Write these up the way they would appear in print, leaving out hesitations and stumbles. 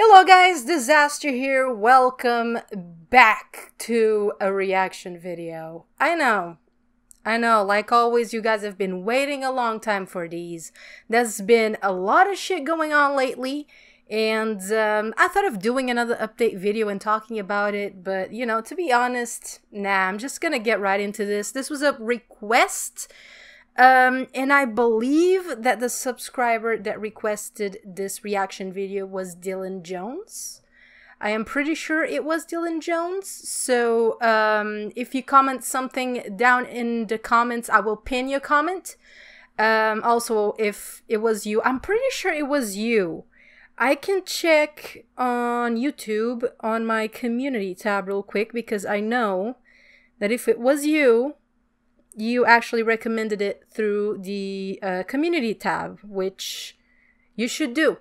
Hello guys, Disaster here. Welcome back to a reaction video. I know, like always, you guys have been waiting a long time for these. There's been a lot of shit going on lately, and I thought of doing another update video and talking about it, but you know, to be honest, nah, I'm just gonna get right into this. This was a request. And I believe that the subscriber that requested this reaction video was Dylan Jones. I am pretty sure it was Dylan Jones. So if you comment something down in the comments, I will pin your comment. Also, if it was you, I'm pretty sure it was you. I can check on YouTube on my community tab real quick, because I know that if it was you, you actually recommended it through the community tab, which you should do.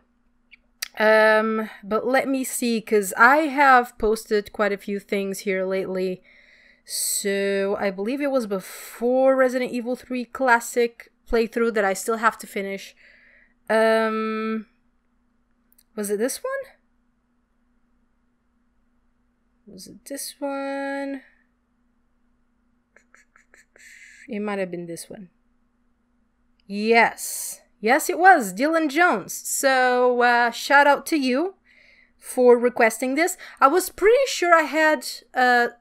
But let me see, because I have posted quite a few things here lately. So I believe it was before Resident Evil 3 Classic playthrough that I still have to finish. Was it this one? Was it this one? It might have been this one. Yes. Yes, it was Dylan Jones. So shout out to you for requesting this. I was pretty sure I had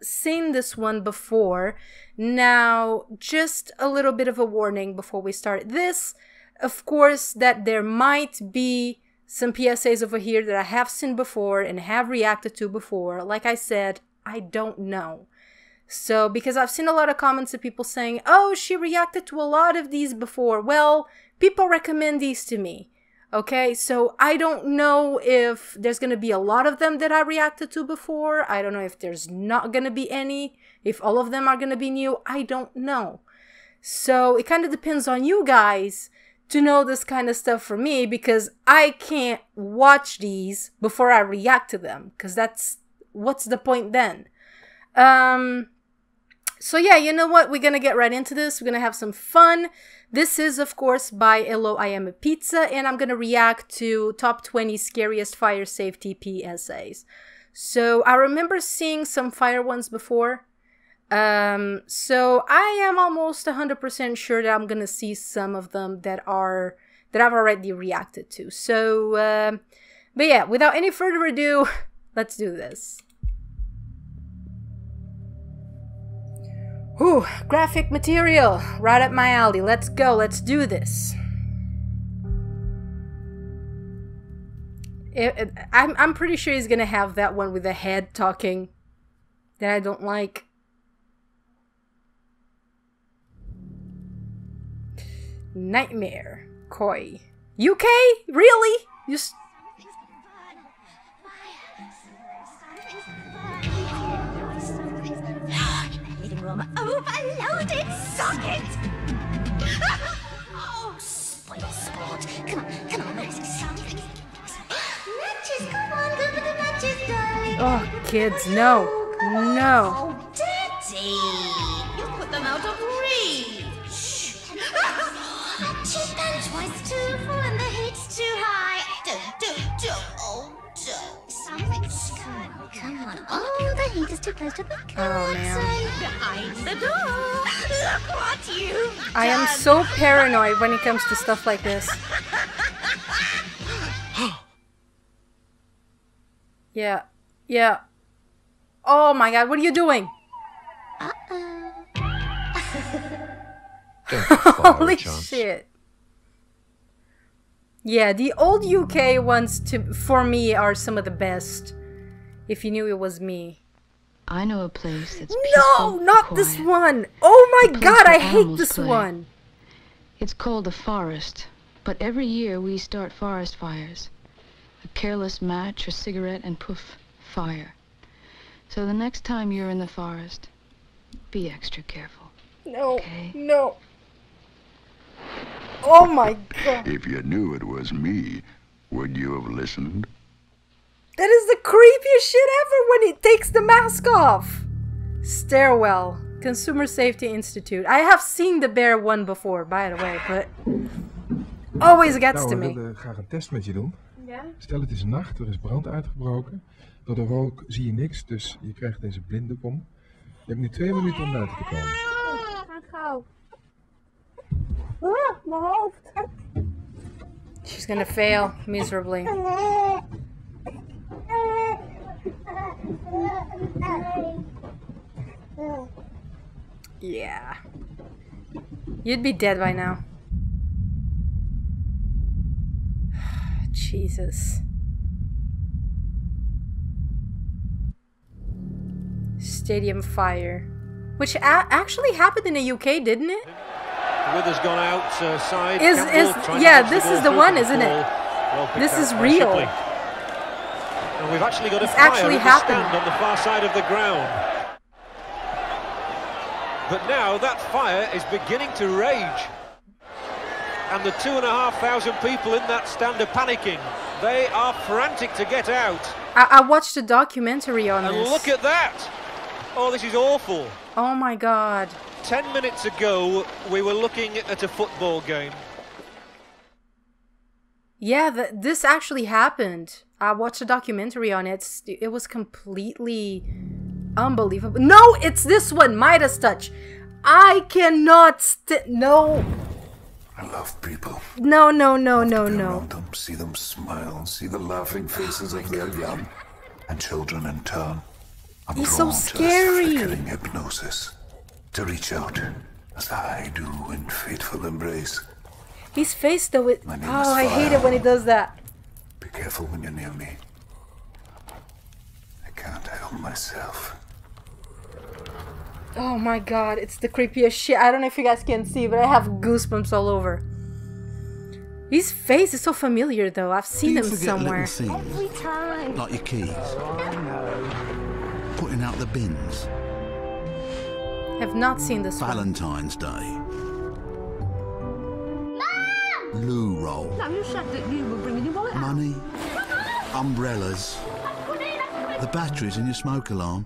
seen this one before. Now, just a little bit of a warning before we start this. Of course, that there might be some PSAs over here that I have seen before and have reacted to before. Like I said, I don't know. So, because I've seen a lot of comments of people saying, oh, she reacted to a lot of these before. Well, people recommend these to me. Okay, so I don't know if there's going to be a lot of them that I reacted to before. I don't know if there's not going to be any, if all of them are going to be new. I don't know. So, it kind of depends on you guys to know this kind of stuff for me, because I can't watch these before I react to them. Because that's, what's the point then? So yeah, you know what? We're going to get right into this. We're going to have some fun. This is, of course, by Hello, I am a Pizza, and I'm going to react to top 20 scariest fire safety PSAs. So I remember seeing some fire ones before. So I am almost 100% sure that I'm going to see some of them that I've already reacted to. So, but yeah, without any further ado, let's do this. Ooh, graphic material, right up my alley. Let's go, let's do this. I'm pretty sure he's gonna have that one with the head talking that I don't like. Nightmare, Koi. UK? Really? Just. Overloaded socket! Oh, spoil sport! Come on, come on, matches, come on, go for the matches, darling! Oh, kids, no, no! Oh, dirty! You put them out of reach! I cheat them twice too, when the heat's too high! Do, oh, do! Come on. Oh, the heat is too close to the behind the door. Look what you've done. I am so paranoid when it comes to stuff like this. Yeah. Yeah. Oh my god, what are you doing? Uh-oh. Holy shit. Yeah, the old UK ones for me are some of the best. If you knew it was me. I know a place that's peaceful. No, not this one. Oh my god, I hate this one. It's called the forest, but every year we start forest fires. A careless match, a cigarette, and poof, fire. So the next time you're in the forest, be extra careful. No. Okay? No. Oh my god. If you knew it was me, would you have listened? That is the creepiest shit ever when he takes the mask off! Stairwell. Consumer Safety Institute. I have seen the bear one before, by the way, but... always gets to me. Ja. Stel het is nacht, er is brand uitgebroken. Door de rook zie je niks, dus je krijgt deze blinde bom. Je hebt nu 2 minuten om buiten te komen. We gaan gauw. Mijn hoofd. She's gonna fail miserably. Yeah. You'd be dead by now. Jesus. Stadium fire. Which actually happened in the UK, didn't it? The weather's gone outside. Yeah, this is the one, isn't it? Well, this is real. And we've actually got a fire at the stand on the far side of the ground. But now that fire is beginning to rage. And the 2,500 people in that stand are panicking. They are frantic to get out. I watched a documentary on this. And look at that! Oh, this is awful. Oh my God. 10 minutes ago, we were looking at a football game. Yeah, this actually happened. I watched a documentary on it. It was completely unbelievable. No, it's this one, Midas Touch. I cannot no. I love people. No, no, no, no, no. Them, see them smile and see the laughing faces of their young and children in turn. I'm He's drawn so scary. To this hypnosis to reach out as I do in fateful embrace. His face though, it. Oh, I hate it when he does that. Be careful when you're near me. I can't help myself. Oh my God, it's the creepiest shit. I don't know if you guys can see, but I have goosebumps all over. His face is so familiar though. I've seen him somewhere. Every time. Like your keys. Putting out the bins. I've not seen this Valentine's one. Day. Mom! Loo roll. No, you said that you were bringing your wallet out. Money. Umbrellas. The batteries in your smoke alarm.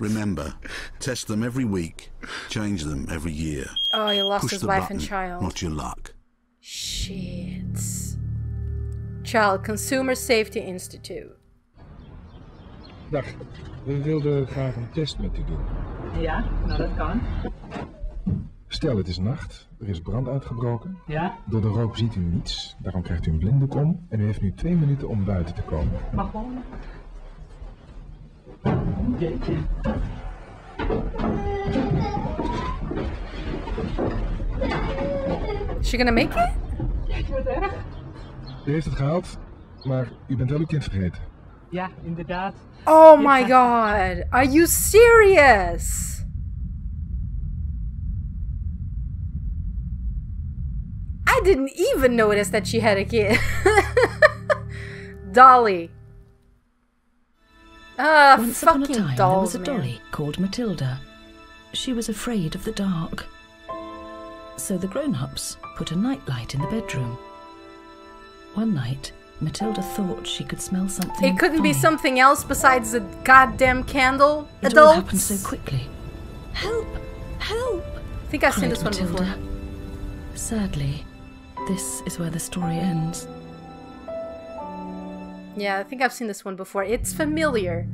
Remember, test them every week, change them every year. Oh, he lost his wife and child. Not your luck. Shit. Child, Consumer Safety Institute. Dag, we wilden graag een test met u doen. Ja, nou dat kan. Stel, het is nacht, er is brand uitgebroken. Ja. Door de rook ziet u niets, daarom krijgt u een blinde kom en u heeft nu 2 minuten om buiten te komen. Mag gewoon. Jeetje. Is she gonna make it? Jeetje, wat erg. U heeft het gehaald, maar u bent wel uw kind vergeten. Ja, inderdaad. Oh my God, are you serious? I didn't even notice that she had a kid. Dolly. Once upon a time, there was a dolly called Matilda. She was afraid of the dark. So the grown-ups put a nightlight in the bedroom. One night, Matilda thought she could smell something It couldn't funny. Be something else besides a goddamn candle, adults! It all happened so quickly. Help! Help! I think I've seen this one before. Sadly, this is where the story ends. Yeah, I think I've seen this one before. It's familiar.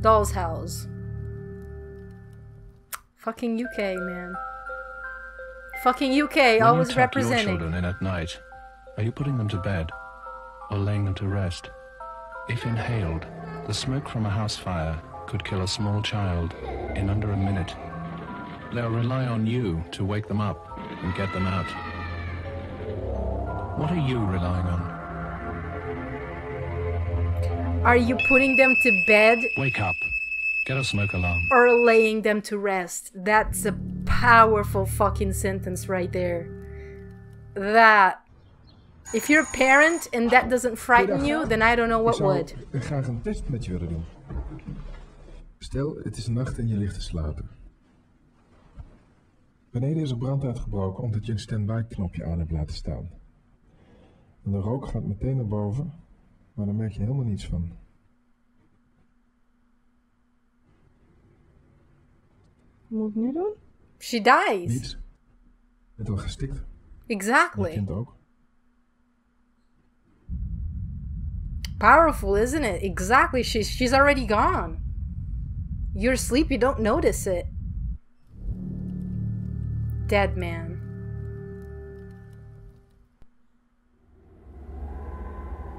Doll's House. Fucking UK, man. Fucking UK, always representing. When you tuck your children in at night, are you putting them to bed or laying them to rest? If inhaled, the smoke from a house fire could kill a small child in under a minute. They'll rely on you to wake them up and get them out. What are you relying on? Are you putting them to bed? Wake up. Get a smoke alarm. Or laying them to rest. That's a powerful fucking sentence right there. That. If you're a parent and that doesn't frighten you, then I don't know what would. Ik zou graag een test met je willen doen. Stel, het is nacht en je ligt te slapen. Beneden is er brand uitgebroken omdat je een standby knopje aan hebt laten staan. En de rook gaat meteen naar boven. Maar daar merk je helemaal niets van. Wat moet ik nu doen? She dies. Niets. Het wordt gestikt. Exactly. Je kind ook. powerful, isn't it? Exactly. She's already gone. You're asleep, you don't notice it. Dead man.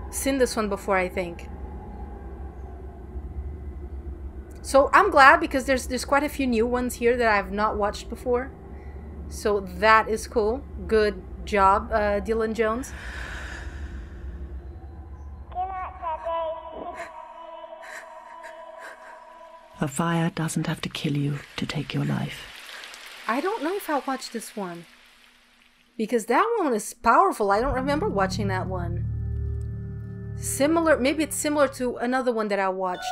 Seen this one before, I think. So I'm glad, because there's quite a few new ones here that I've not watched before. So that is cool. Good job, Dylan Jones. A fire doesn't have to kill you to take your life. I don't know if I watched this one, because that one is powerful. I don't remember watching that one. Similar, maybe it's similar to another one that I watched.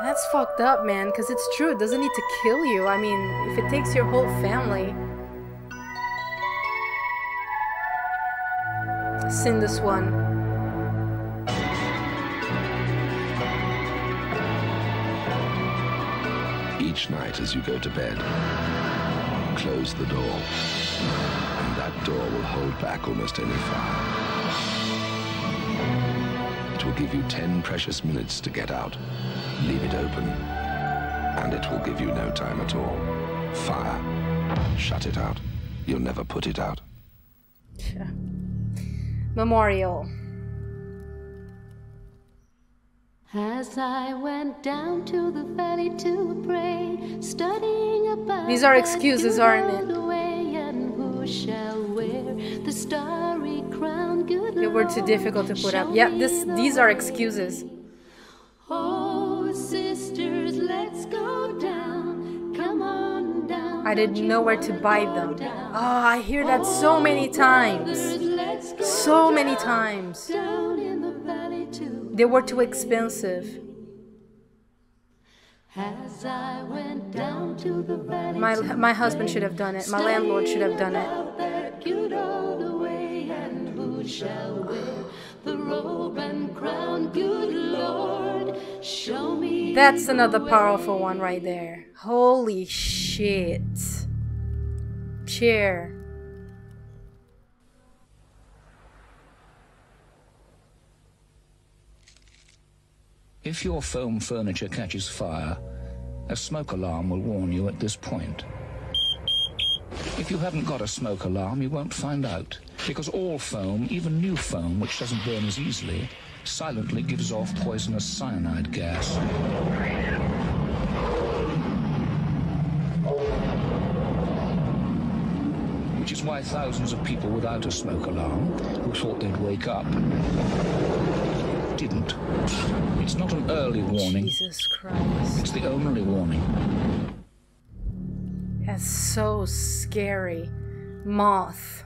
That's fucked up, man, because it's true. It doesn't need to kill you. I mean, if it takes your whole family. Seen this one. Each night as you go to bed, close the door, and that door will hold back almost any fire. It will give you 10 precious minutes to get out. Leave it open, and it will give you no time at all. Fire. Shut it out. You'll never put it out. Yeah. Memorial. As I went down to the valley to pray, studying about. These are excuses, aren't it? Who shall wear the starry crown? Good. They were too difficult to put up. Yeah, these are excuses. Oh, sisters, let's go down. Come on down. I didn't know where to buy them. Oh, I hear that so many times. So many times. They were too expensive. As I went down to the valley, my husband should have done it. My landlord should have done it. That's another powerful one right there. Holy shit. Cheer. If your foam furniture catches fire, a smoke alarm will warn you at this point. If you haven't got a smoke alarm, you won't find out, because all foam, even new foam, which doesn't burn as easily, silently gives off poisonous cyanide gas. Which is why thousands of people without a smoke alarm, who thought they'd wake up, didn't. It's not an early warning. Jesus Christ. It's the only warning. That's so scary. Moth.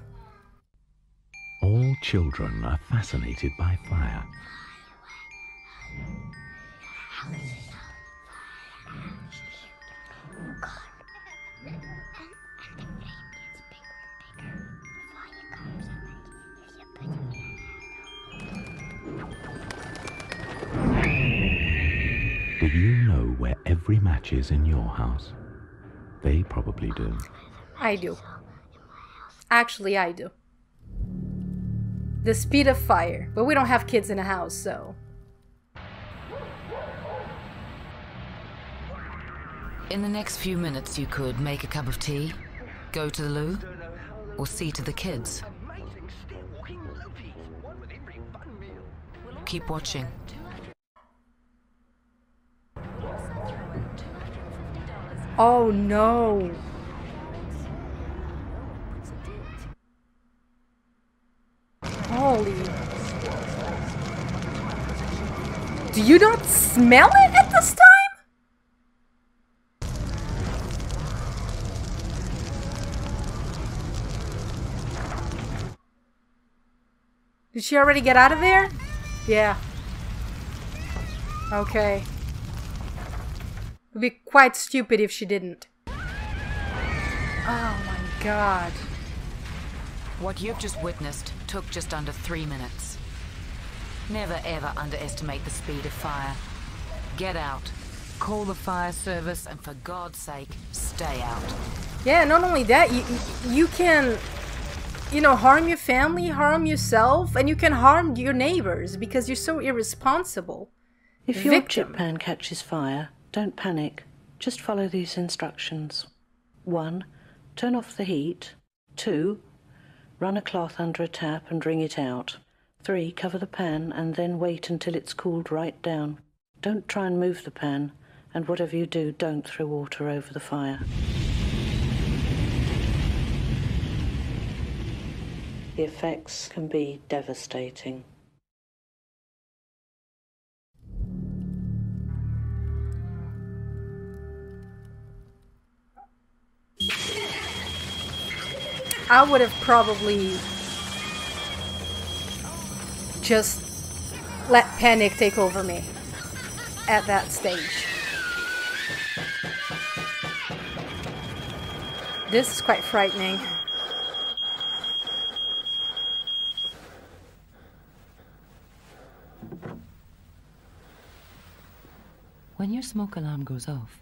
All children are fascinated by fire. Do you know where every match is in your house? They probably do. I do. Actually, I do. The speed of fire. But we don't have kids in the house, so... In the next few minutes, you could make a cup of tea, go to the loo, or see to the kids. Keep watching. Oh no! Holy... Do you not smell it at this time? Did she already get out of there? Yeah. Okay. Be quite stupid if she didn't. Oh my god. What you've just witnessed took just under 3 minutes. Never ever underestimate the speed of fire. Get out, call the fire service, and for God's sake, stay out. Yeah, not only that, you can you know, harm your family, harm yourself, and you can harm your neighbors because you're so irresponsible. If your chip pan catches fire, don't panic. Just follow these instructions. 1. Turn off the heat. 2. Run a cloth under a tap and wring it out. 3. Cover the pan and then wait until it's cooled right down. Don't try and move the pan, and whatever you do, don't throw water over the fire. The effects can be devastating. I would have probably just let panic take over me at that stage. This is quite frightening. When your smoke alarm goes off,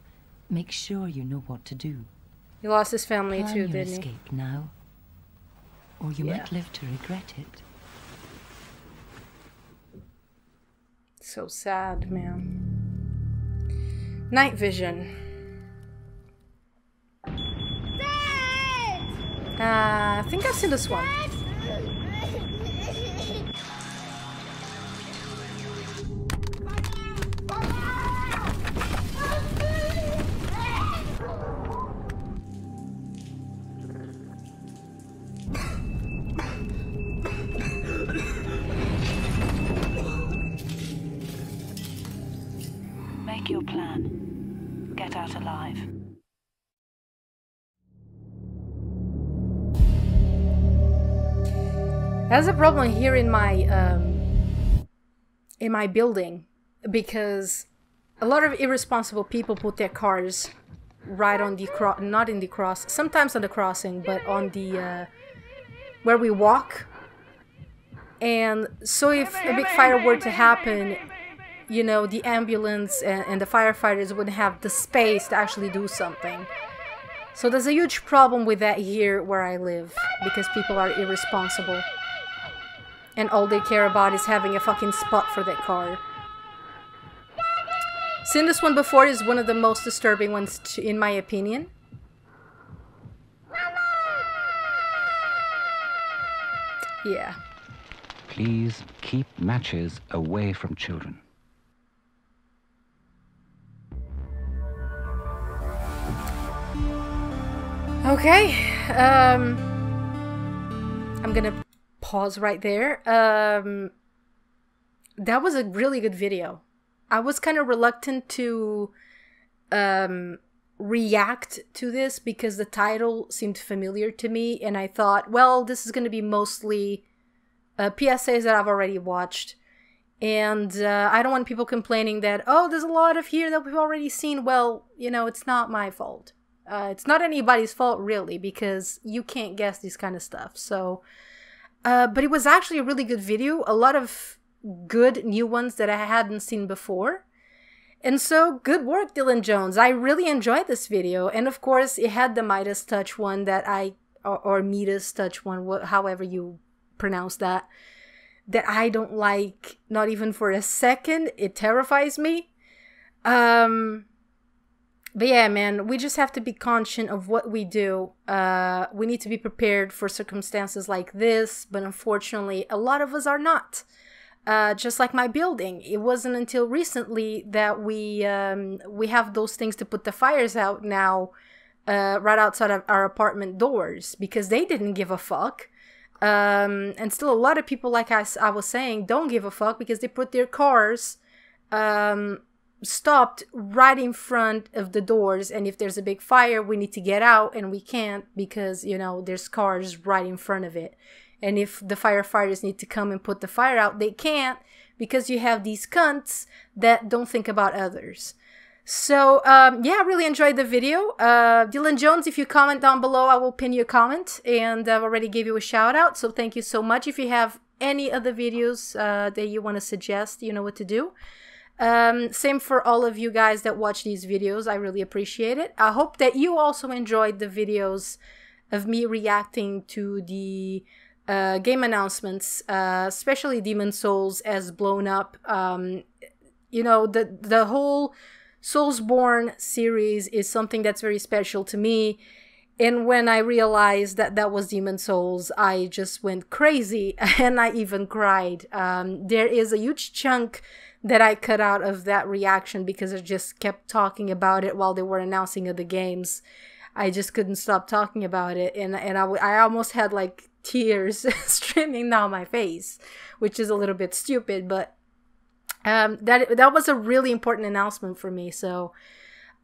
make sure you know what to do. He lost his family too, didn't he? Escape now. Or you might live to regret it. So sad, man. Night vision. Dad! I think I've seen this one. That's a problem here in my building, because a lot of irresponsible people put their cars right on the cross, not in the cross, sometimes on the crossing, but on the where we walk. And so if a big fire were to happen, you know, the ambulance and the firefighters wouldn't have the space to actually do something. So there's a huge problem with that here where I live, because people are irresponsible. And all they care about is having a fucking spot for that car. Seen this one before, is one of the most disturbing ones in my opinion. Yeah. Please keep matches away from children. Okay, I'm gonna pause right there. That was a really good video. I was kind of reluctant to react to this because the title seemed familiar to me, and I thought, well, this is gonna be mostly PSAs that I've already watched, and I don't want people complaining that, oh, there's a lot of here that we've already seen. Well, you know, it's not my fault. It's not anybody's fault, really, because you can't guess these kind of stuff. So, but it was actually a really good video. A lot of good new ones that I hadn't seen before. And so, good work, Dylan Jones. I really enjoyed this video. And of course, it had the Midas Touch one that I, or Midas Touch one, however you pronounce that, that I don't like, not even for a second. It terrifies me. But yeah, man, we just have to be conscious of what we do. We need to be prepared for circumstances like this, but unfortunately, a lot of us are not. Just like my building, it wasn't until recently that we have those things to put the fires out now, right outside of our apartment doors, because they didn't give a fuck. And still, a lot of people, like I was saying, don't give a fuck because they put their cars stopped right in front of the doors, and if there's a big fire we need to get out and we can't because, you know, there's cars right in front of it, and if the firefighters need to come and put the fire out, they can't because you have these cunts that don't think about others. So yeah, I really enjoyed the video. Dylan Jones, if you comment down below, I will pin your comment, and I've already gave you a shout out, so thank you so much. If you have any other videos that you want to suggest, you know what to do. Same for all of you guys that watch these videos. I really appreciate it. I hope that you also enjoyed the videos of me reacting to the game announcements, especially Demon's Souls as blown up. You know, the whole Soulsborn series is something that's very special to me. And when I realized that that was Demon's Souls, I just went crazy and I even cried. There is a huge chunk that I cut out of that reaction because I just kept talking about it while they were announcing other games. I just couldn't stop talking about it. And I almost had like tears streaming down my face, which is a little bit stupid, but that was a really important announcement for me. So,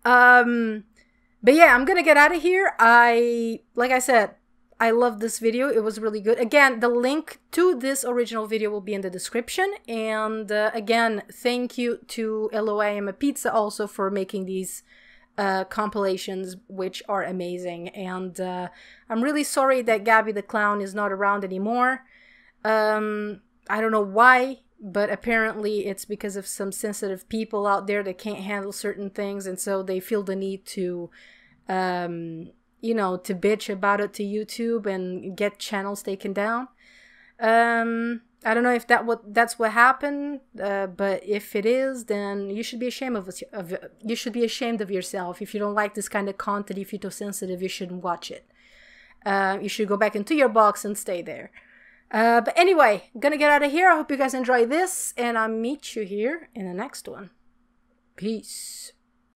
but yeah, I'm going to get out of here. Like I said, I love this video. It was really good. Again, the link to this original video will be in the description. And again, thank you to Hello, I am a Pizza also for making these compilations, which are amazing. And I'm really sorry that Gabby the Clown is not around anymore. I don't know why, but apparently it's because of some sensitive people out there that can't handle certain things, and so they feel the need to, you know, to bitch about it to YouTube and get channels taken down. I don't know if that's what happened, but if it is, then you should be ashamed of yourself. If you don't like this kind of content, if you're too sensitive, you shouldn't watch it. You should go back into your box and stay there. But anyway, I'm gonna get out of here. I hope you guys enjoy this, and I'll meet you here in the next one. Peace.